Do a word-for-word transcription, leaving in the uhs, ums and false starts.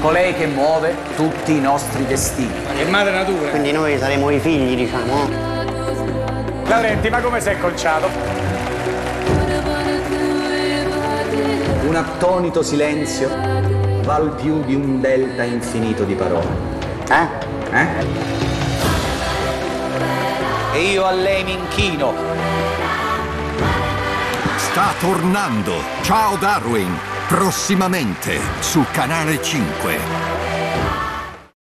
colei che muove tutti i nostri destini. Ma che Madre Natura! Quindi noi saremo i figli, diciamo. Laurenti, ma come sei conciato? Un attonito silenzio val più di un delta infinito di parole. Eh? Eh? E io a lei mi inchino. Sta tornando Ciao Darwin, prossimamente su Canale cinque.